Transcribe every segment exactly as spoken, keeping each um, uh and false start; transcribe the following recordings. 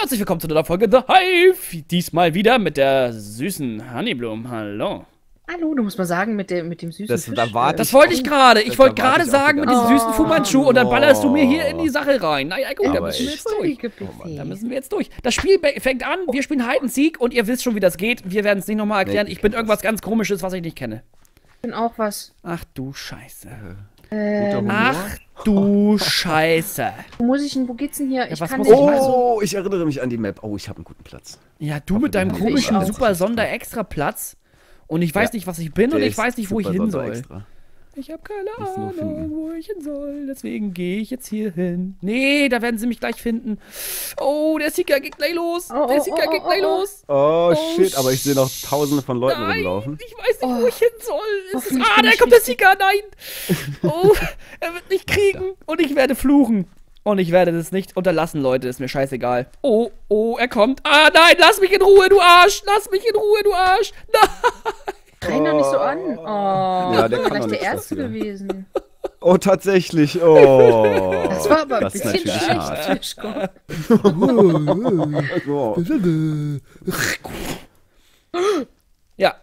Herzlich willkommen zu einer Folge The Hive. Diesmal wieder mit der süßen Honeyblume. Hallo. Hallo, du musst mal sagen, mit dem, mit dem süßen das, Fisch. Da das wollte ich gerade. Ich wollte gerade sagen, mit dem süßen Fu Manchu, und dann ballerst du mir hier in die Sache rein. Na ja, gut, da müssen wir jetzt durch. Oh, da müssen wir jetzt durch. Das Spiel fängt an, wir spielen Heiden Sieg und ihr wisst schon, wie das geht. Wir werden es nicht nochmal erklären. Ich bin irgendwas ganz Komisches, was ich nicht kenne. Ich bin auch was. Ach du Scheiße. Ähm. Ach du Scheiße. Wo muss ich denn, wo geht's denn hier? Ich ja, kann nicht, oh, also ich erinnere mich an die Map. Oh, ich habe einen guten Platz. Ja, du hab mit deinem komischen Super-Sonder-Extra-Platz. Und ich weiß ja nicht, was ich bin, der und ich weiß nicht, wo ich hin soll. Extra. Ich habe keine Ahnung, wo ich hin soll. Deswegen gehe ich jetzt hier hin. Nee, da werden sie mich gleich finden. Oh, der Seeker geht gleich los. Oh, der Seeker oh, oh, geht gleich oh, oh. los. Oh, oh shit, aber ich sehe noch tausende von Leuten nein, rumlaufen. Ich weiß nicht, wo oh. ich hin soll. Ist, ah, da kommt der Seeker, nein. Oh, er wird mich kriegen und ich werde fluchen. Und ich werde das nicht unterlassen, Leute. Ist mir scheißegal. Oh, oh, er kommt. Ah, nein, lass mich in Ruhe, du Arsch. Lass mich in Ruhe, du Arsch. Nein. Renn doch nicht so an. Oh, ja, der kann vielleicht der Erste gewesen. Oh, tatsächlich. Oh. Das war aber ein bisschen schlecht. Ja,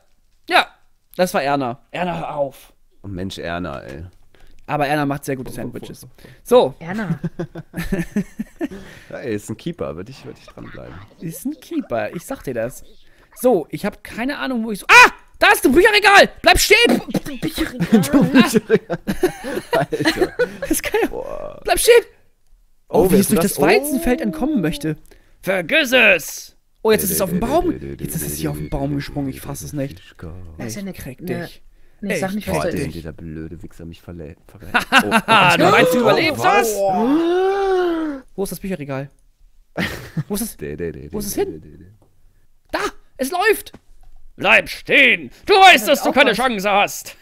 ja. Das war Erna. Erna, hör auf. Oh, Mensch, Erna, ey. Aber Erna macht sehr gute Sandwiches. So. Erna. Ja, ey, ist ein Keeper. Würde ich, würd ich dranbleiben. Ist ein Keeper. Ich sag dir das. So, ich habe keine Ahnung, wo ich so... Ah! Da ist ein Bücherregal! Bleib stehen! Bücherregal. Alter. Das kann ja... Boah. Bleib stehen! Oh, oh wie es durch das, das Weizenfeld oh. entkommen möchte. Vergiss es! Oh, jetzt ist es auf dem Baum. Jetzt ist es hier auf dem Baum gesprungen. Ich fasse es nicht. Das ist ja eine krieg dich. Nee, ich sag nicht, was das ist. Dieser blöde Wichser mich verrät. Hahaha, du meinst, du überlebst das? Wo ist das Bücherregal? Wo ist es? Wo ist es hin? Da! Es läuft! Bleib stehen! Du weißt, dass du keine Chance hast!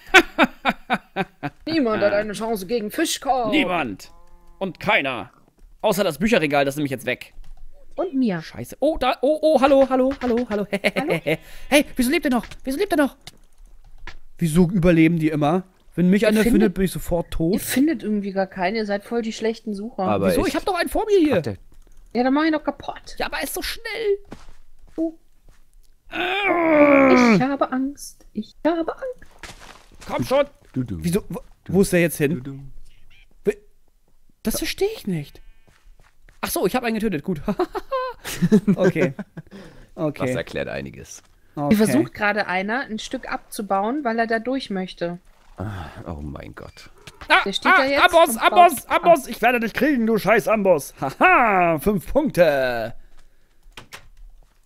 Niemand hat eine Chance gegen Fischkorb! Niemand! Und keiner! Außer das Bücherregal, das nehme ich jetzt weg. Und mir. Scheiße. Oh, da. Oh, oh, hallo, hallo, hallo, hallo. Hallo? Hey, wieso lebt er noch? Wieso lebt er noch? Wieso überleben die immer? Wenn mich ihr einer findet, findet, bin ich sofort tot. Ihr findet irgendwie gar keinen, ihr seid voll die schlechten Sucher. Aber wieso? Ich, ich hab doch einen vor mir hier! Hatte. Ja, dann mach ich ihn doch kaputt. Ja, aber er ist so schnell! Oh. Ich habe Angst. Ich habe Angst. Komm schon. Du, du, wieso? Wo, wo ist der jetzt hin? Du, du. Das verstehe ich nicht. Ach so, ich habe einen getötet. Gut. Okay. Okay. Das erklärt einiges. Okay. Hier versucht gerade einer, ein Stück abzubauen, weil er da durch möchte. Oh mein Gott. Ah, der steht ah, da jetzt Amboss, Amboss, Amboss. Ich werde dich kriegen, du scheiß Amboss. Haha, fünf Punkte.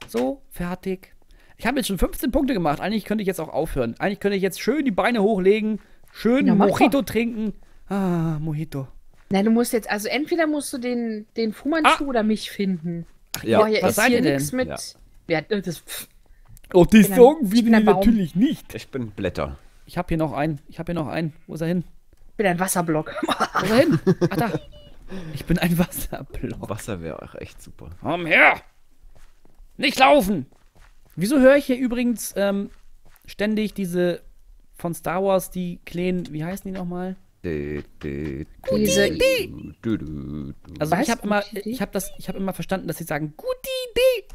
So, fertig. Ich habe jetzt schon fünfzehn Punkte gemacht. Eigentlich könnte ich jetzt auch aufhören. Eigentlich könnte ich jetzt schön die Beine hochlegen, schön ja, Mojito trinken. Ah, Mojito. Nein, du musst jetzt, also entweder musst du den, den Fu Manchu ah. oder mich finden. Ach, ja, ja, was seid ihr denn? Mit, ja. Ja, das, oh, die ist irgendwie natürlich nicht. Ich bin Blätter. Ich habe hier noch einen. Ich habe hier noch einen. Wo ist er hin? Ich bin ein Wasserblock. Wo ist er hin? Ach, da. Ich bin ein Wasserblock. Wasser wäre auch echt super. Komm her! Nicht laufen! Wieso höre ich hier übrigens ähm, ständig diese von Star Wars, die kleinen, wie heißen die nochmal? Diese Idee. Also ich habe immer, ich habe das, ich habe immer verstanden, dass sie sagen, gute Idee.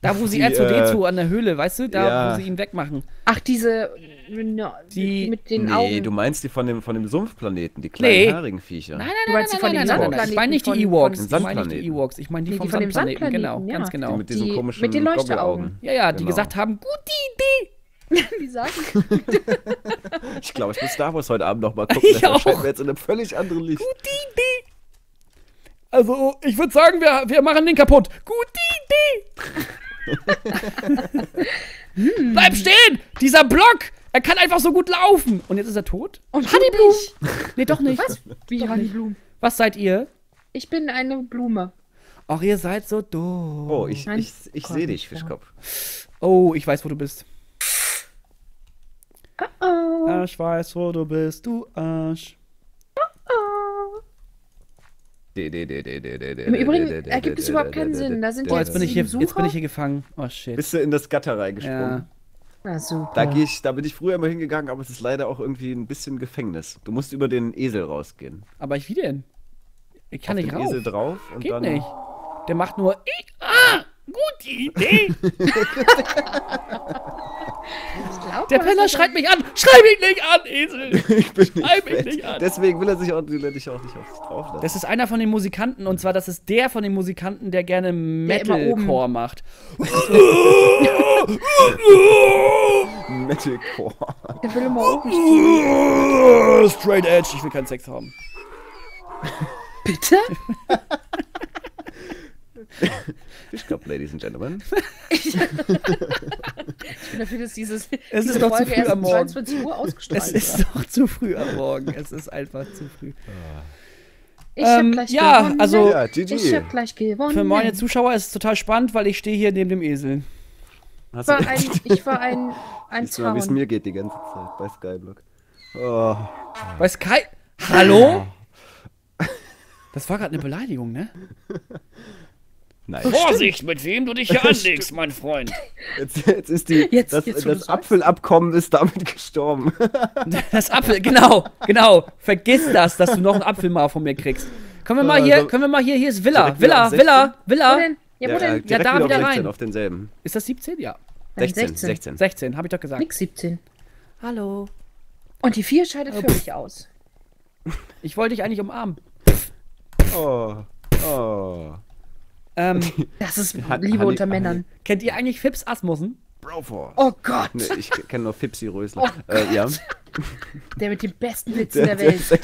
Da wo sie R zwei D zwei an der Höhle, weißt du, da ja. wo sie ihn wegmachen. Ach diese, na, die mit den nee, Augen. Nee, du meinst die von dem von dem Sumpfplaneten, die kleinen nee. haarigen Viecher. Nein, nein, nein, nein, nein, nein, ich meine nicht die Ewoks, ich meine nicht die Ewoks, ich meine die, nee, die vom Sandplaneten, Sandplaneten, genau, ja. ganz genau. Die mit diesen die, komischen mit den Leuchteraugen. Ja, ja, die genau. gesagt haben, gute Idee. Wie sagen ich glaube, ich muss Star Wars heute Abend noch mal gucken, das scheint mir jetzt in einem völlig anderen Licht. Gute Idee. Also, ich würde sagen, wir, wir machen den kaputt. Gute Idee. hm. Bleib stehen! Dieser Block! Er kann einfach so gut laufen! Und jetzt ist er tot? Und Honeyblume! Nee, doch nicht. Was? Wie Honeyblume? Was seid ihr? Ich bin eine Blume. Ach, ihr seid so doof. Oh, ich, ich, ich sehe dich, Fischkopf. Oh, ich weiß, wo du bist. Oh oh. Ich weiß, wo du bist, du Arsch. Im Übrigen ergibt es überhaupt keinen Sinn. Da sind oh, jetzt, jetzt bin ich hier, jetzt bin ich hier gefangen. Oh shit. Bist du in das Gatter reingesprungen? Ja. Na super. Da, geh ich, da bin ich früher immer hingegangen, aber es ist leider auch irgendwie ein bisschen Gefängnis. Du musst über den Esel rausgehen. Aber ich wie denn? Ich kann auf nicht rauf. Esel drauf und geht dann nicht. Der macht nur. Gute Idee. Glaub, der Penner schreit mich an. Schrei mich nicht an, Esel. Ich bin nicht, schrei mich nicht an. Deswegen will er sich auch, will er dich auch nicht drauflassen. Das ist einer von den Musikanten. Und zwar, das ist der von den Musikanten, der gerne Metalcore macht. Metalcore. Der will immer oben. Straight Edge. Ich will keinen Sex haben. Bitte? Fischkopf, Ladies and Gentlemen. Ich bin dafür, dass dieses es ist doch zu früh am Morgen. Es ist doch zu früh am Morgen. Es ist einfach zu früh. Ich ähm, hab gleich ja, gewonnen. Also, ja, ich hab gleich gewonnen. Für meine Zuschauer ist es total spannend, weil ich stehe hier neben dem Esel. Ich war ein, ich war ein, ein Traum. Mal, wie es mir geht die ganze Zeit bei Skyblock. Oh. Bei Sky... Hallo? Das war gerade eine Beleidigung, ne? Nein. Vorsicht, mit wem du dich hier anlegst, mein Freund. Jetzt, jetzt ist die. Jetzt, das jetzt, das Apfelabkommen ist damit gestorben. Das Apfel, genau, genau. Vergiss das, dass du noch einen Apfel mal von mir kriegst. Können wir mal hier, können wir mal hier, hier ist Villa, Villa, Villa, Villa. Wo denn? Ja, wo denn? Ja, ja, da wieder rein. Auf denselben. Ist das siebzehn? Ja. sechzehn, sechzehn. sechzehn, hab ich doch gesagt. Nix siebzehn. Hallo. Und die vier scheidet oh, für mich aus. Ich wollte dich eigentlich umarmen. Oh, oh. Ähm, das ist Liebe unter Männern. Kennt ihr eigentlich Fips Asmussen? Broforce. Oh Gott. Nee, ich kenne nur Fipsi Rösler. Oh äh, ja. Der mit den besten Witzen der, der Welt. Der,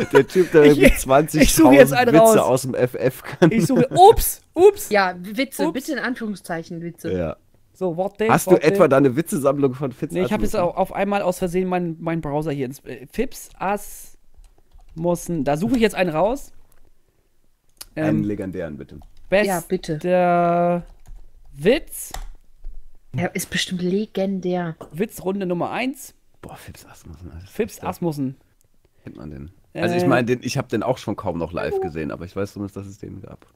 der, der Typ, der ich, mit zwanzigtausend Witze raus. Aus dem F F kann. Ich suche, ups, ups. Ja, Witze, ups. Bitte in Anführungszeichen Witze. Ja. So, what the, Hast what du what etwa deine Witzesammlung von Fips? Nee, ich habe jetzt auch auf einmal aus Versehen meinen mein Browser hier. Ins, äh, Fips Asmussen. Da suche ich jetzt einen raus. Ähm, einen legendären, bitte. Bester ja, bitte. Witz. Er ist bestimmt legendär. Witzrunde Nummer eins. Boah, Fips Asmussen. Fips Asmussen. Kennt man den? Äh, also ich meine, ich habe den auch schon kaum noch live gesehen, aber ich weiß zumindest, dass es den gab.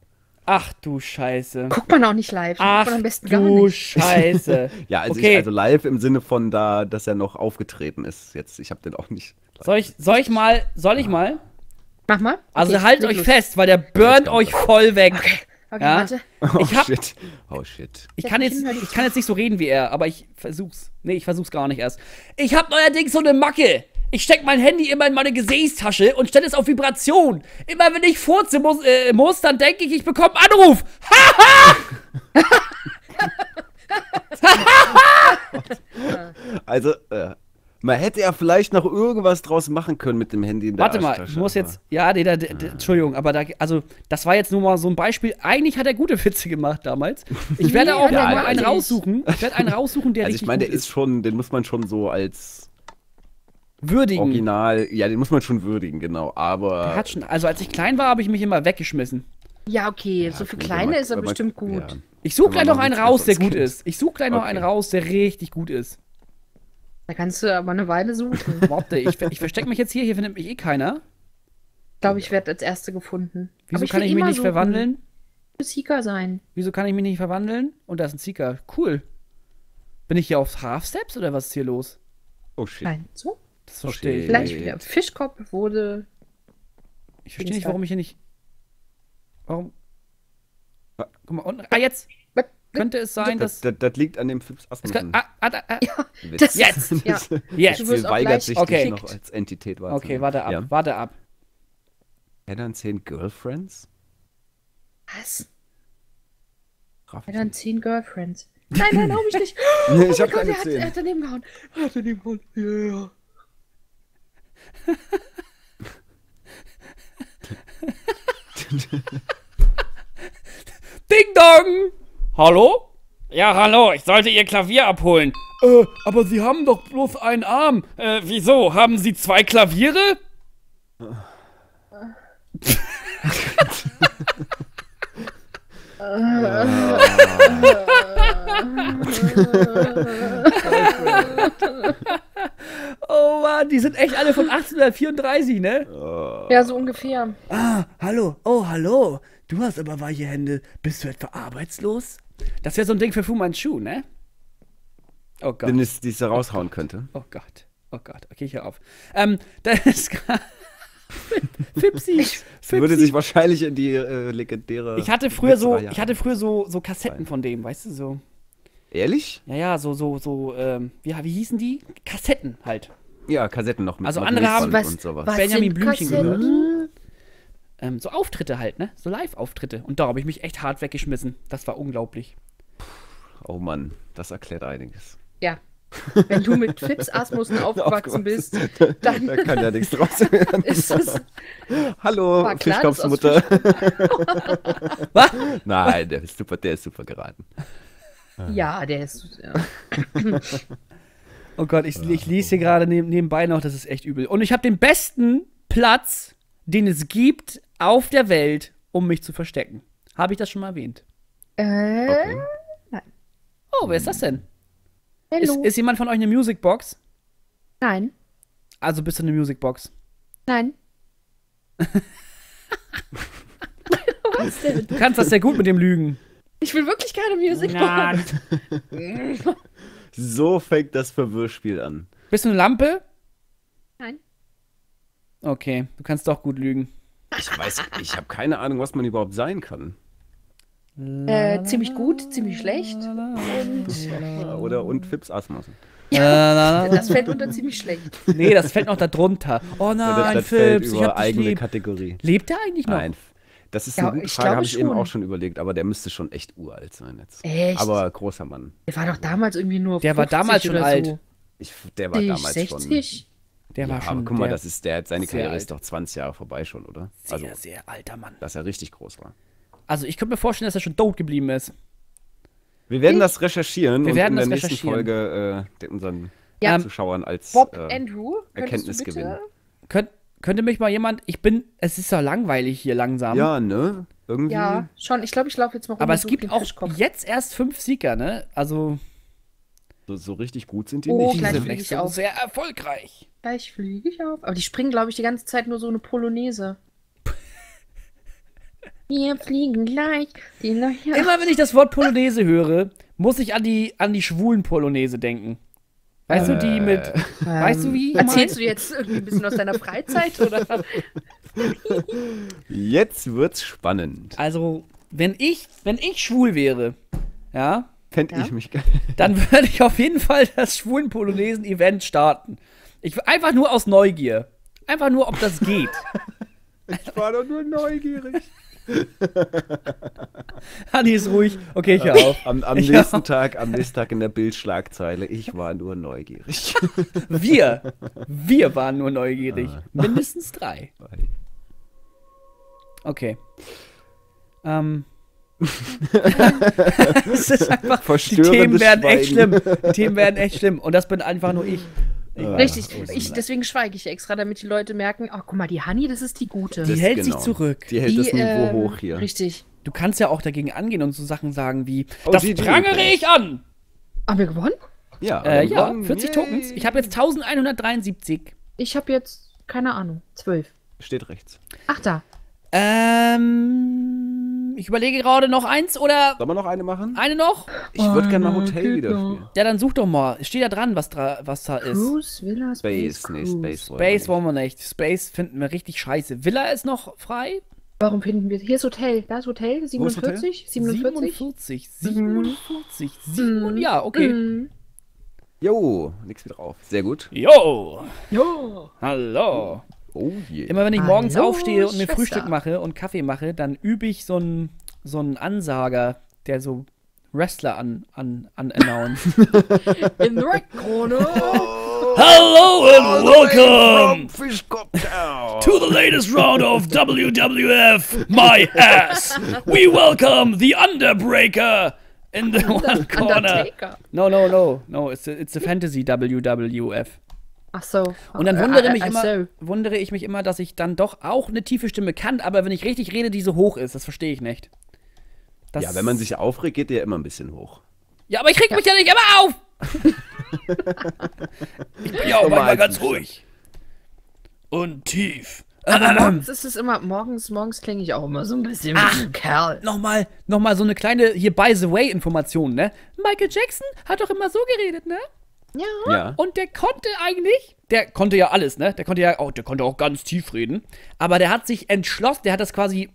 Ach du Scheiße. Guckt man auch nicht live. Ach am besten gar du nicht. Scheiße. Ja, also, okay. ich, also live im Sinne von da, dass er noch aufgetreten ist. Jetzt, ich habe den auch nicht live soll ich, soll ich mal, soll ich mal? Mach mal. Also okay, haltet euch los. Fest, weil der burnt euch voll weg. Okay, okay ja? Warte. Ich hab, oh shit. Oh shit. Ich kann, jetzt, ich kann jetzt nicht so reden wie er, aber ich versuch's. Nee, ich versuch's gar nicht erst. Ich hab neuerdings so eine Macke. Ich steck mein Handy immer in meine Gesäßtasche und stelle es auf Vibration. Immer wenn ich furzen muss, äh, muss dann denke ich, ich bekomme einen Anruf. Haha! Also, äh. man hätte ja vielleicht noch irgendwas draus machen können mit dem Handy in der Warte mal, ich muss jetzt. Ja, nee, da, da, da, Entschuldigung, aber da, also, das war jetzt nur mal so ein Beispiel. Eigentlich hat er gute Witze gemacht damals. Ich werde nee, auch ja, mal einen raussuchen. Ich werde einen raussuchen, der. Also, richtig ich meine, der ist schon, den muss man schon so als. Würdigen. Original. Ja, den muss man schon würdigen, genau. Aber. Der hat schon, also, als ich klein war, habe ich mich immer weggeschmissen. Ja, okay, ja, so für Kleine man, ist er bestimmt man, gut. Ja. Ich suche gleich noch einen raus, der gut ist. Ich suche gleich okay. noch einen raus, der richtig gut ist. Da kannst du aber eine Weile suchen. Warte, ich, ich verstecke mich jetzt hier, hier findet mich eh keiner. Ich glaube, ich werde als Erste gefunden. Wieso ich kann ich mich nicht suchen. verwandeln? Ich will Seeker sein. Wieso kann ich mich nicht verwandeln? Und da ist ein Seeker. Cool. Bin ich hier auf Half-Steps oder was ist hier los? Oh shit. Nein, so? Das verstehe ich. Vielleicht wieder. Fischkopf wurde... Ich verstehe nicht, warum ich hier nicht... Warum? Was? Guck mal, unten... Ah, jetzt! Könnte es sein, das, dass... Das, das liegt an dem Fips Asmussen. Ah, ah, ah, ja, das jetzt! Ist, ja. Jetzt! Sie weigert sich, okay. dich noch als Entität wahrzunehmen. Okay, warte ab, ja. warte ab. Heiden zehn Girlfriends? Was? Heiden zehn Girlfriends? Nein, nein, glaube ich nicht. Oh nee, ich hab Gott, keine er, hat, er hat daneben gehauen. Er hat daneben gehauen. Ja, yeah. Ding Dong! Hallo? Ja, hallo, ich sollte Ihr Klavier abholen. Äh, aber Sie haben doch bloß einen Arm. Äh, wieso? Haben Sie zwei Klaviere? Oh Mann, die sind echt alle von achtzehnhundertvierunddreißig, ne? Ja, so ungefähr. Ah, hallo, oh, hallo. Du hast aber weiche Hände. Bist du etwa arbeitslos? Das wäre so ein Ding für Fu Manchu, ne? Oh Gott. Wenn es diese raushauen oh könnte. Oh Gott. Oh Gott. Okay, ich hör auf. Ähm, das ist Fipsi. Fipsi. Würde sich wahrscheinlich in die äh, legendäre. Ich hatte früher so, ich hatte früher so, so Kassetten rein. Von dem, weißt du, so. Ehrlich? Ja, ja, so, so, so, ähm, wie, wie hießen die? Kassetten halt. Ja, Kassetten noch mit. Also andere haben was, und sowas. Was Benjamin Blümchen gehört. Ähm, so Auftritte halt, ne? So Live-Auftritte. Und da habe ich mich echt hart weggeschmissen. Das war unglaublich. Oh Mann, das erklärt einiges. Ja. Wenn du mit Fips Asmussen aufgewachsen bist, dann da kann ja nichts draus werden. Ist das Hallo, Fischkopfsmutter. Was? Nein, der ist super, der ist super geraten. Ja, der ist. Ja. Oh Gott, ich, ich lese hier gerade neben, nebenbei noch, das ist echt übel. Und ich habe den besten Platz, den es gibt auf der Welt, um mich zu verstecken. Habe ich das schon mal erwähnt? Äh, okay. Nein. Oh, wer ist das denn? Ist, ist jemand von euch eine Musicbox? Nein. Also bist du eine Musicbox? Nein. Was denn? Du kannst das sehr gut mit dem Lügen. Ich will wirklich keine Musicbox. So fängt das Verwirrspiel an. Bist du eine Lampe? Nein. Okay, du kannst doch gut lügen. Ich weiß, ich habe keine Ahnung, was man überhaupt sein kann. Äh, ziemlich gut, ziemlich schlecht. Und Oder und Fips Asmussen. Ja, das fällt unter ziemlich schlecht. Nee, das fällt noch da drunter. Oh nein, ja, das, das Fips, ich hab eigene lieb. Kategorie. Lebt der eigentlich noch? Nein. Das ist ja, eine gute Frage, habe ich schon. Eben auch schon überlegt, aber der müsste schon echt uralt sein jetzt. Echt? Aber großer Mann. Der war doch damals irgendwie nur Der war damals schon alt. So. Ich, der war damals sechzig? Schon. Der war ja, schon. Aber guck mal, das ist der, seine Karriere ist doch zwanzig Jahre vorbei schon, oder? Sehr, also, sehr alter Mann. Dass er richtig groß war. Also ich könnte mir vorstellen, dass er schon tot geblieben ist. Wir werden ich? das recherchieren Wir und werden in der nächsten Folge äh, unseren ja. Zuschauern als Bob äh, Andrew, Erkenntnis gewinnen. Könnt, könnte mich mal jemand, ich bin, es ist ja langweilig hier langsam. Ja, ne? Irgendwie. Ja, schon, ich glaube, ich laufe jetzt mal rum. Aber es gibt auch jetzt erst fünf Sieger, ne? Also so, so richtig gut sind die oh, nicht. Die gleich sind fliege ich auf. Sehr erfolgreich. Gleich fliege ich auf. Aber die springen, glaube ich, die ganze Zeit nur so eine Polonaise. Wir fliegen gleich. Die Immer wenn ich das Wort Polonaise höre, muss ich an die, an die schwulen Polonaise denken. Weißt äh, du, die mit. Ähm, weißt du, wie? Erzählst du jetzt irgendwie ein bisschen aus deiner Freizeit? Oder? Jetzt wird's spannend. Also, wenn ich, wenn ich schwul wäre, ja. Fände ja? ich mich geil. Dann würde ich auf jeden Fall das schwulen Polonesen-Event starten. Ich, einfach nur aus Neugier. Einfach nur, ob das geht. Ich war doch nur neugierig. Hanni ist ruhig. Okay, ich hör auf. Am, am ich nächsten hör auf. Tag, am nächsten Tag in der Bildschlagzeile. Ich war nur neugierig. Wir, wir waren nur neugierig. Ah. Mindestens drei. Okay. Ähm. Es ist einfach. Die Themen werden Schweigen. echt schlimm. Die Themen werden echt schlimm. Und das bin einfach nur ich. Richtig, ich, deswegen schweige ich extra, damit die Leute merken, oh, guck mal, die Hanni, das ist die Gute. Die hält genau. sich zurück. Die hält die, das Niveau äh, hoch hier. Richtig. Du kannst ja auch dagegen angehen und so Sachen sagen wie, oh, das prangere ich an. Haben wir gewonnen? Ja, äh, ja vierzig Yay. Tokens. Ich habe jetzt elfhundertdreiundsiebzig. Ich habe jetzt, keine Ahnung, zwölf. Steht rechts. Ach, da. Ähm, ich überlege gerade noch eins oder... Sollen wir noch eine machen? Eine noch? Ich würde oh, gerne mal Hotel wieder spielen. Ja, dann such doch mal. Steht da dran, was, dra was da ist. Cruise, Villa, Space, Space, nee, Space, wollen, Space wir wollen wir nicht. Space finden wir richtig scheiße. Villa ist noch frei. Warum finden wir... Hier ist Hotel. Da ist Hotel. siebenundvierzig. siebenundvierzig. siebenundvierzig. siebenundvierzig. Ja, okay. Jo, nix mit drauf. Sehr gut. Jo. Jo. Hallo. Oh yeah. Immer wenn ich morgens Hallo, aufstehe und mir Schwester. Frühstück mache und Kaffee mache, dann übe ich so einen so einen Ansager, der so Wrestler an an an announced. In the red corner. Hello and welcome to the latest round of W W F. My ass. We welcome the Underbreaker in the one corner. Undertaker. No, no, no, no. It's a, it's a fantasy W W F. Ach so. Und dann wundere, mich immer, wundere ich mich immer, dass ich dann doch auch eine tiefe Stimme kann, aber wenn ich richtig rede, die so hoch ist. Das verstehe ich nicht. Das ja, wenn man sich aufregt, geht die ja immer ein bisschen hoch. Ja, aber ich reg ja. mich ja nicht immer auf! Ich bin ja auch manchmal ganz ruhig. Und tief. Aber morgens ist es immer, morgens, morgens klinge ich auch immer so ein bisschen Ach, wie ein Kerl. Nochmal noch mal so eine kleine hier by-the-way-Information, ne? Michael Jackson hat doch immer so geredet, ne? Ja. ja. Und der konnte eigentlich der konnte ja alles, ne? Der konnte ja auch, der konnte auch ganz tief reden. Aber der hat sich entschlossen, der hat das quasi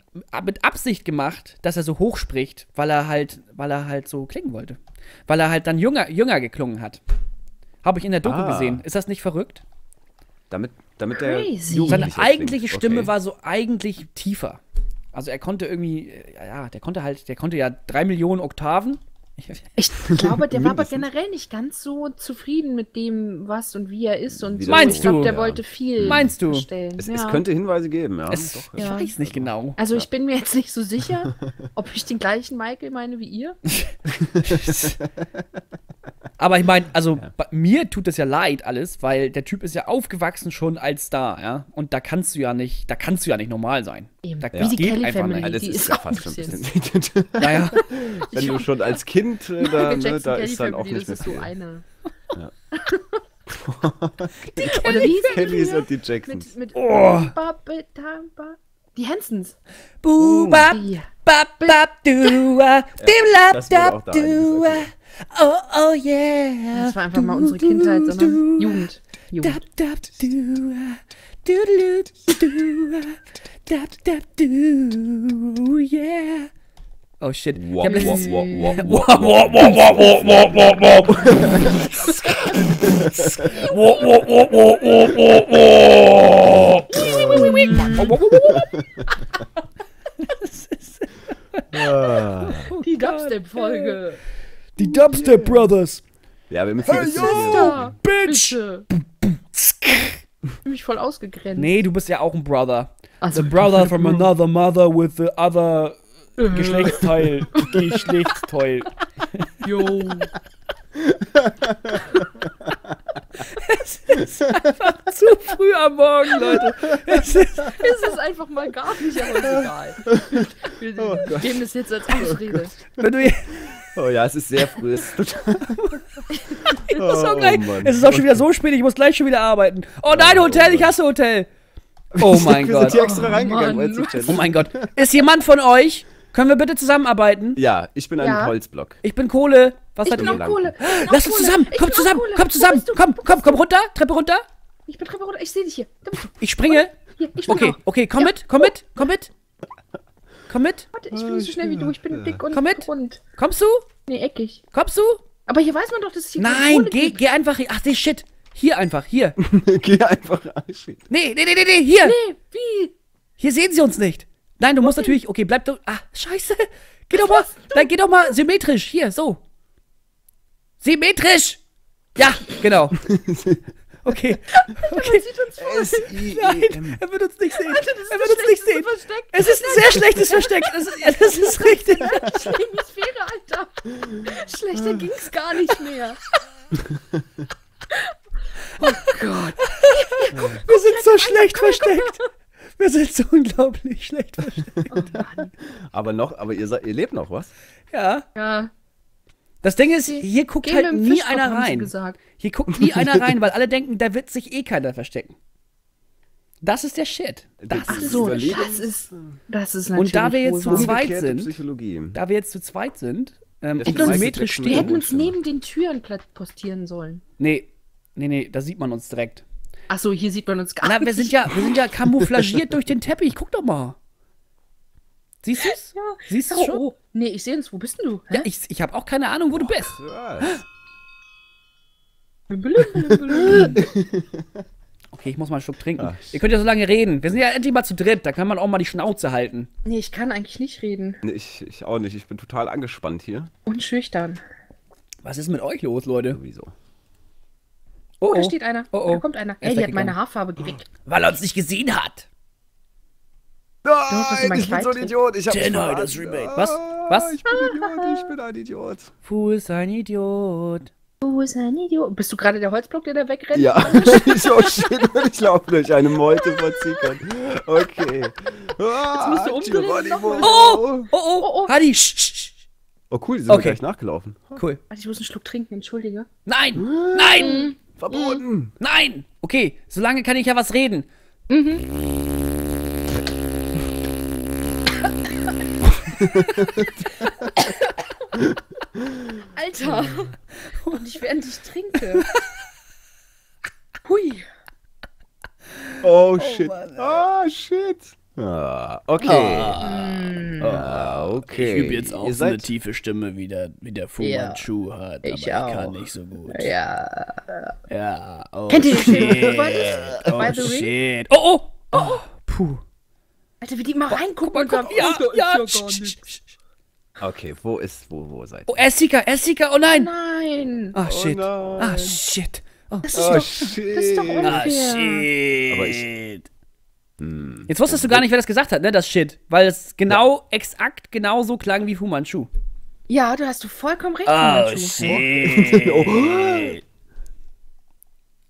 mit Absicht gemacht, dass er so hoch spricht, weil er halt, weil er halt so klingen wollte. Weil er halt dann jünger, jünger geklungen hat. Habe ich in der Doku ah. gesehen. Ist das nicht verrückt? Damit, damit der seine eigentliche klingt. Stimme okay. war so eigentlich tiefer. Also er konnte irgendwie, ja, der konnte halt, der konnte ja drei Millionen Oktaven. Ich glaube, der war aber generell nicht ganz so zufrieden mit dem, was und wie er ist. Und so. Meinst ich glaub, du? Der ja. wollte viel Meinst du? Stellen. Es, ja. es könnte Hinweise geben, ja. Es, Doch, ja. Ich weiß nicht genau. Also ich bin mir jetzt nicht so sicher, ob ich den gleichen Michael meine wie ihr. Aber ich meine, also ja. bei mir tut das ja leid alles, weil der Typ ist ja aufgewachsen schon als Star, ja. Und da kannst du ja nicht, da kannst du ja nicht normal sein. Eben. Da ja. Wie die Kelly Family, also, die ist, ist ja fast schon ein bisschen. bisschen. ja, ja. Wenn du schon als Kind, äh, da, ne, da ist dann auch nicht mehr so eine. Ja. die Kelly Kellys und die Jacksons. Mit, mit oh. Die Hensons. Buba, bab, bab, dua, bimla, dab, dua. Oh, oh, yeah. Das war einfach mal unsere Kindheit, sondern Jugend. Jugend. Yeah. Oh shit. Wop, wop, wop, wop, wop, wop. Die Dubstep-Folge. Die Dubstep Brothers. Ja, wir müssen hey, yo, Sister, Bitch. Ich hab mich voll ausgegrenzt. Nee, du bist ja auch ein Brother. Also. The brother from another mother with the other Geschlechtsteil. Geschlechtsteil. Jo. Es ist einfach zu früh am Morgen, Leute. Es ist, es ist einfach mal gar nicht, aber egal. Wir oh geben Gott. Es jetzt als Ausrede. Oh Wenn du jetzt Oh ja, es ist sehr früh. Es ist, ich muss auch gleich, oh es ist auch schon wieder so spät, ich muss gleich schon wieder arbeiten. Oh nein, Hotel, ich hasse Hotel. Oh mein wir Gott. Wir sind hier extra oh reingegangen. Oh mein Gott. Ist jemand von euch? Können wir bitte zusammenarbeiten? Ja, ich bin ein ja. Holzblock. Ich bin Kohle. Was ich hat bin auch Kohle. Lass uns zusammen. Komm zusammen. Komm zusammen. Komm, komm, komm runter. Treppe runter. Ich bin Treppe runter. Ich sehe dich hier. Ich springe. Hier, ich okay, okay, komm ja. mit, komm mit, komm mit. Komm mit. Warte, ich bin nicht so schnell wie du. Ich bin dick und Komm mit. rund. Kommst du? Nee, eckig. Kommst du? Aber hier weiß man doch, dass es hier Nein, geh, geh einfach hier. Ach, nee, shit. Hier einfach, hier. geh einfach, shit. Nee, nee, nee, nee, nee, hier. Nee, wie? Hier sehen sie uns nicht. Nein, du okay. musst natürlich... Okay, bleib da... Ah, scheiße. Geh doch mal... Nein, geh doch mal symmetrisch. Hier, so. Symmetrisch. Ja, genau. Okay. okay. Man sieht uns voll. Nein, er wird uns nicht sehen. Alter, das ist er wird uns nicht sehen. Versteck. Es ist ein sehr schlechtes Versteck. Das ist, das ist richtig. Das ist eine Hemisphäre, Alter. Schlechter ging's gar nicht mehr. Oh Gott. Wir sind so schlecht versteckt. Wir sind so unglaublich schlecht versteckt. Oh Mann. Aber noch, aber ihr, ihr lebt noch, was? Ja. Ja. Das Ding ist, hier guckt Gehen halt nie einer rein. Hier guckt nie einer rein, weil alle denken, da wird sich eh keiner verstecken. Das ist der Shit. Das Ach ist so, das ist, das ist natürlich Und da wir jetzt zu zweit sind, Psychologie. da wir jetzt zu zweit sind, ähm, und symmetrisch stehen. Wir hätten uns neben den Türen postieren sollen. Nee, nee, nee, da sieht man uns direkt. Ach so, hier sieht man uns gar Na, nicht. Wir sind ja, wir sind ja camouflagiert durch den Teppich, guck doch mal. Siehst du es? Ja. Siehst du oh, schon? Oh. Nee, ich sehe uns. Wo bist denn du? Hä? Ja, ich, ich habe auch keine Ahnung, wo oh, du bist. Okay, ich muss mal einen Schluck trinken. Ach, Ihr könnt ja so lange reden. Wir sind ja endlich mal zu dritt. Da kann man auch mal die Schnauze halten. Nee, ich kann eigentlich nicht reden. Nee, ich, ich auch nicht. Ich bin total angespannt hier. Und schüchtern. Was ist mit euch los, Leute? Wieso? Oh, oh, da steht einer. Oh, oh. Da kommt einer. Ey, die hat meine Haarfarbe geweckt. Weil er uns nicht gesehen hat. Nein, ich bin so ein Idiot. Ich hab das Remake. Was? Was? Ich bin ein Idiot, ich bin ein Idiot. Fu ist ein Idiot. Fu ist ein Idiot. Bist du gerade der Holzblock, der da wegrennt? Ja, ich auch schön, ich glaube durch eine Meute verzickern. Okay. Jetzt musst du umdrehen. Oh, oh, oh, oh. Hadi, Oh cool, die sind mir gleich nachgelaufen. Cool. Ich muss einen Schluck trinken, entschuldige. Nein, nein. Verboten. Nein. Okay, solange kann ich ja was reden. Mhm. Alter! Und ich werde dich trinken. Hui! Oh, shit. Oh, ah, shit. Ah, okay. Ah, ah, okay. Ich übe jetzt auch so eine tiefe Stimme, wie der, wie der Fu Manchu ja, hat, aber ich, ich kann nicht so gut. Ja. Ja. Oh, kennt ihr shit. Oh, shit. Oh, oh, oh, oh. Puh. Alter, wie die mal reingucken. Guck mal, guck, ja, ja, ja. Okay, wo ist, wo, wo seid ihr? Oh, Essika, Essika, oh nein. Nein. Ah, shit. Ah, shit. Das ist doch shit. Ah, shit. Aber ich... Jetzt wusstest du gar nicht, wer das gesagt hat, ne, das Shit. Weil es genau, ja. exakt genauso klang wie Fu Manchu. Ja, du hast du vollkommen recht, oh, Fu Manchu.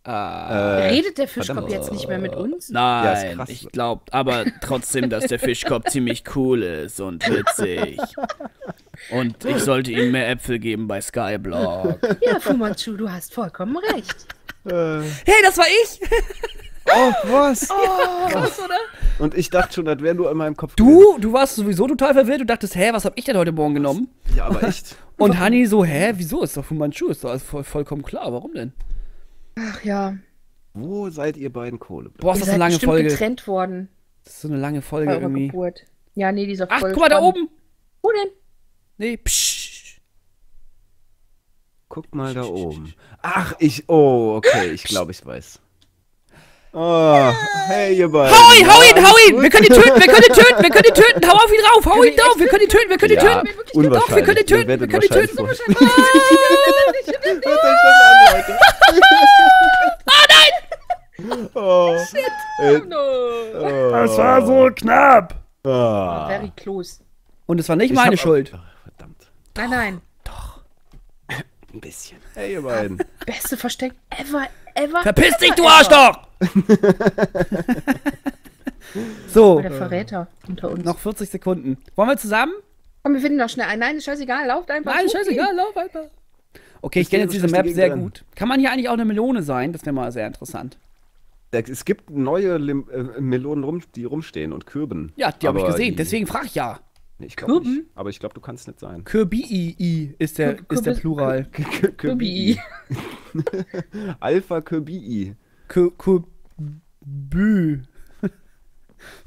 Oh, ah, redet der Fischkopf jetzt oh. nicht mehr mit uns? Nein, ja, ich glaube aber trotzdem, dass der Fischkopf ziemlich cool ist und witzig. Und ich sollte ihm mehr Äpfel geben bei Skyblock. Ja, Fu Manchu, du hast vollkommen recht. Hey, das war ich! Oh, was? Oh, krass, oder? Und ich dachte schon, das wäre nur in meinem Kopf. Du, gewesen. Du warst sowieso total verwirrt. Du dachtest, hä, was hab ich denn heute Morgen genommen? Ja, aber echt. Und Honey so, hä, wieso? Ist doch Fu Manchu, ist doch voll, vollkommen klar. Warum denn? Ach ja. Wo seid ihr beiden Kohle? Boah, ist das eine lange Folge. Getrennt worden. Das ist so eine lange Folge irgendwie. Geburt. Ja, nee, dieser Folge. Ach, guck mal, da oben. Wo denn? Nee, psch. Guck mal da oben. Ach, ich, oh, okay, ich glaube, ich weiß. Oh, hey, ihr beiden. Hau ihn, hau ihn, hau ihn! Wir können ihn töten, wir können ihn töten, wir können ihn töten! Hau auf ihn drauf, hau ihn drauf! Wir können ihn töten, wir können ihn töten! Wir können ihn töten, wir können ihn töten! Oh nein! Oh shit! Das war so knapp! Very close. Und es war nicht meine Schuld. Verdammt. Nein, nein. Doch. Ein bisschen. Hey, ihr beiden. Beste Versteck ever. Ever, Verpiss ever, dich, du ever. Arschloch! So. Der Verräter unter uns. Noch vierzig Sekunden. Wollen wir zusammen? Komm, wir finden doch schnell einen. Nein, scheißegal, lauft einfach. Nein, scheißegal, lauf einfach. Okay, ich kenne jetzt diese Map sehr gut. Kann man hier eigentlich auch eine Melone sein? Das wäre mal sehr interessant. Es gibt neue Lim äh, Melonen, rum, die rumstehen und Kürben. Ja, die habe ich gesehen, deswegen frage ich ja. Nee, ich glaube nicht, aber ich glaube, du kannst nicht sein. Kirbii ist der, Kür ist der Plural. Kirbii. Alpha Kirbii. Kirbü.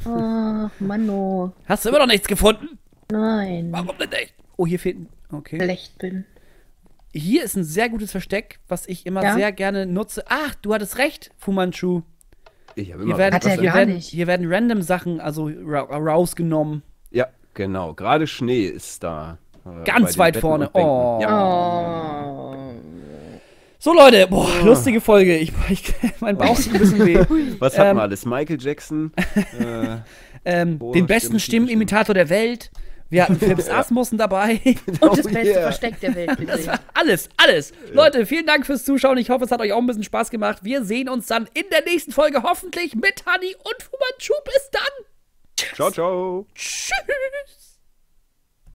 Ach, Manno. Hast du immer noch nichts gefunden? Nein. Warum denn nicht? Oh, hier fehlt ein... Okay. Schlecht bin. Hier ist ein sehr gutes Versteck, was ich immer ja? sehr gerne nutze. Ach, du hattest recht, Fu Manchu. Ich habe immer recht. Hat er gar nicht. Hier werden random Sachen also ra rausgenommen. Ja. Genau, gerade Schnee ist da. Äh, Ganz weit Betten vorne. Oh. Ja. Oh. So, Leute, boah, oh. lustige Folge. Ich, ich, mein Bauch ist ein bisschen weh. Was ähm, hat man alles? Michael Jackson. Äh, ähm, boah, den besten Stimmenimitator der Welt. Wir hatten Fips Asmussen dabei. Und das beste yeah. Versteck der Welt. Das war alles, alles. Ja. Leute, vielen Dank fürs Zuschauen. Ich hoffe, es hat euch auch ein bisschen Spaß gemacht. Wir sehen uns dann in der nächsten Folge hoffentlich mit Honey und Fu Manchu. Bis dann. Ciao, ciao. Tschüss.